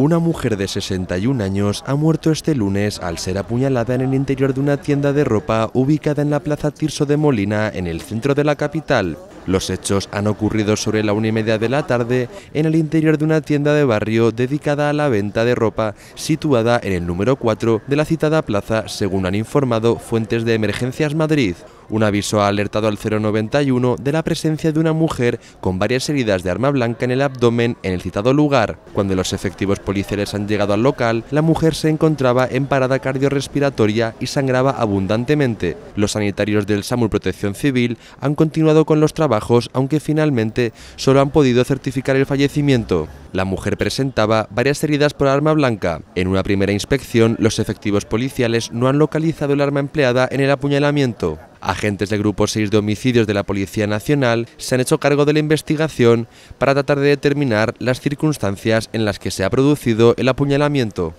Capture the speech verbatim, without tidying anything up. Una mujer de sesenta y un años ha muerto este lunes al ser apuñalada en el interior de una tienda de ropa ubicada en la plaza Tirso de Molina, en el centro de la capital. Los hechos han ocurrido sobre la una y media de la tarde en el interior de una tienda de barrio dedicada a la venta de ropa situada en el número cuatro de la citada plaza, según han informado fuentes de Emergencias Madrid. Un aviso ha alertado al cero noventa y uno de la presencia de una mujer con varias heridas de arma blanca en el abdomen en el citado lugar. Cuando los efectivos policiales han llegado al local, la mujer se encontraba en parada cardiorrespiratoria y sangraba abundantemente. Los sanitarios del SAMUR Protección Civil han continuado con los trabajos, aunque finalmente solo han podido certificar el fallecimiento. La mujer presentaba varias heridas por arma blanca. En una primera inspección, los efectivos policiales no han localizado el arma empleada en el apuñalamiento. Agentes del Grupo seis de Homicidios de la Policía Nacional se han hecho cargo de la investigación para tratar de determinar las circunstancias en las que se ha producido el apuñalamiento.